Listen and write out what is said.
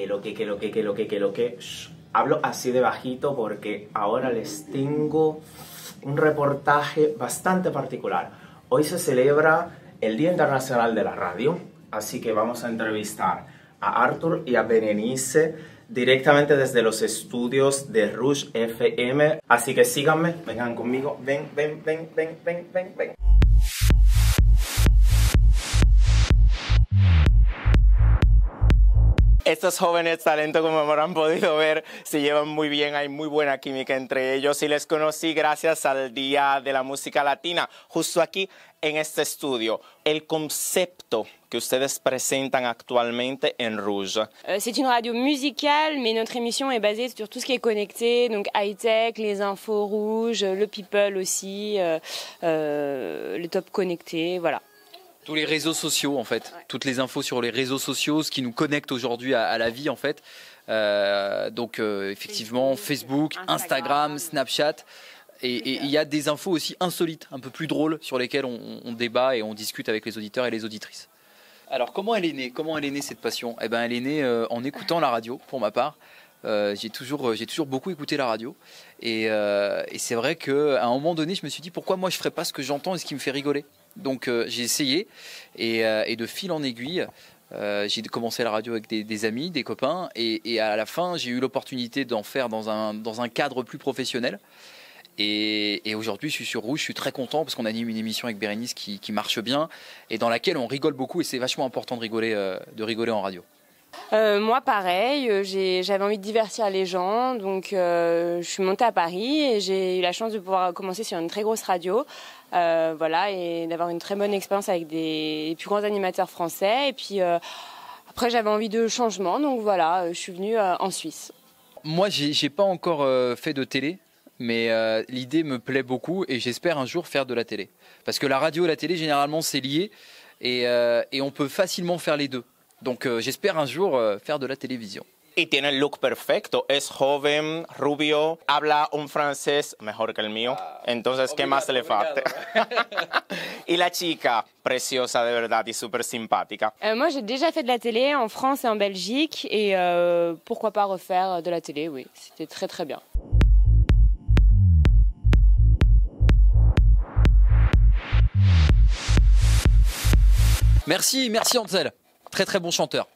Que lo que. Shh. Hablo así de bajito porque ahora les tengo un reportaje bastante particular. Hoy se celebra el Día Internacional de la Radio, así que vamos a entrevistar a Arthur y a Berenice directamente desde los estudios de Rouge FM. Así que síganme, vengan conmigo, ven. Estos jóvenes talentos, como habrán podido ver, se llevan muy bien, hay muy buena química entre ellos y les conocí gracias al Día de la Música Latina, justo aquí en este estudio. El concepto que ustedes presentan actualmente en Rouge. C'est une radio musicale, mais notre émission est basée sur tout ce qui est connecté, donc high-tech, les infos rouges, le people aussi, le top connecté, voilà. Tous les réseaux sociaux en fait, ouais. Toutes les infos sur les réseaux sociaux, ce qui nous connecte aujourd'hui à la vie en fait. Donc effectivement Facebook, Instagram, Snapchat et il y a des infos aussi insolites, un peu plus drôles sur lesquelles on débat et on discute avec les auditeurs et les auditrices. Alors comment elle est née? Comment elle est née cette passion? Eh ben elle est née en écoutant la radio pour ma part. J'ai toujours beaucoup écouté la radio et c'est vrai qu'à un moment donné je me suis dit pourquoi moi je ferais pas ce que j'entends et ce qui me fait rigoler. Donc j'ai essayé et de fil en aiguille, j'ai commencé la radio avec des amis, des copains et à la fin j'ai eu l'opportunité d'en faire dans un cadre plus professionnel. Et aujourd'hui, je suis sur Rouge, je suis très content parce qu'on anime une émission avec Berenice qui marche bien et dans laquelle on rigole beaucoup et c'est vachement important de rigoler en radio. Moi pareil, j'avais envie de divertir les gens, donc je suis montée à Paris et j'ai eu la chance de pouvoir commencer sur une très grosse radio, voilà, et d'avoir une très bonne expérience avec les plus grands animateurs français. Et puis après j'avais envie de changement, donc voilà, je suis venue en Suisse. Moi j'ai pas encore fait de télé, mais l'idée me plaît beaucoup et j'espère un jour faire de la télé. Parce que la radio et la télé généralement c'est lié et on peut facilement faire les deux. Donc j'espère un jour faire de la télévision. Y tiene el look perfecto, es joven, rubio, habla un francés mejor que el mío, entonces ¿qué más le falta? Y la chica, preciosa de verdad y súper simpática. Moi j'ai déjà fait de la télé en France et en Belgique et pourquoi pas refaire de la télé, oui, c'était très très bien. Merci Ansel. Très très bon chanteur.